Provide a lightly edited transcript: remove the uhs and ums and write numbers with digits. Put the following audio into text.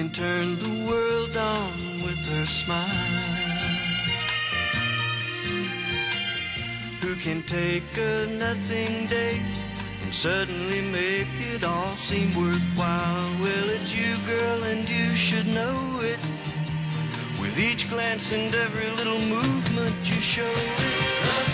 and turned the world on with her smile. Who can take a nothing day and suddenly make it all seem worthwhile? Well, it's you, girl, and you should know it. With each glance and every little movement you show it.